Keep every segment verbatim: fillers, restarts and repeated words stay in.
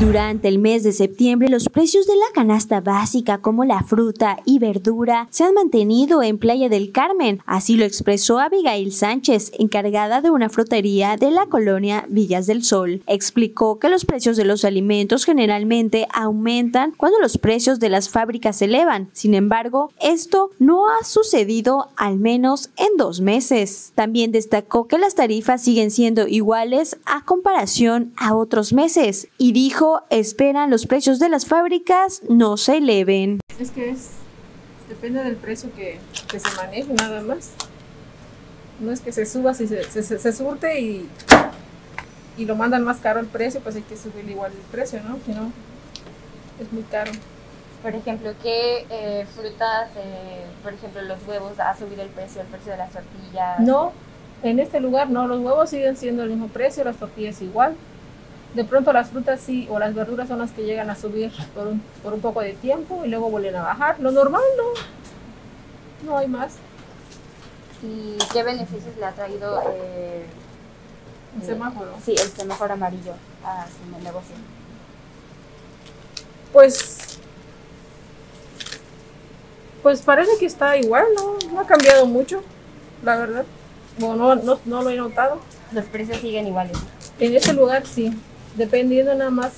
Durante el mes de septiembre, los precios de la canasta básica como la fruta y verdura se han mantenido en Playa del Carmen, así lo expresó Abigail Sánchez, encargada de una frutería de la colonia Villas del Sol. Explicó que los precios de los alimentos generalmente aumentan cuando los precios de las fábricas se elevan. Sin embargo, esto no ha sucedido al menos en dos meses. También destacó que las tarifas siguen siendo iguales a comparación a otros meses y dijo esperan los precios de las fábricas no se eleven. Es que es, depende del precio que, que se maneje, nada más. No es que se suba, si se, se, se, se surte y, y lo mandan más caro el precio, pues hay que subir igual el precio, ¿no? Si no, es muy caro. Por ejemplo, ¿qué eh, frutas, eh, por ejemplo, los huevos, ha subido el precio, el precio de las tortillas? No, en este lugar no, los huevos siguen siendo el mismo precio, las tortillas igual. De pronto las frutas sí, o las verduras son las que llegan a subir por un, por un poco de tiempo y luego vuelven a bajar. Lo normal no, no hay más. ¿Y qué beneficios le ha traído eh, el semáforo? Eh, sí, el semáforo amarillo a su negocio. Pues, pues parece que está igual, no, no ha cambiado mucho, la verdad. Bueno, no, no, no lo he notado. Los precios siguen iguales. En este lugar sí. Dependiendo nada más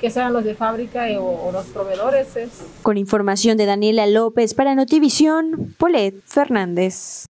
que sean los de fábrica o, o los proveedores. Es. Con información de Daniela López para Notivisión, Paulette Fernández.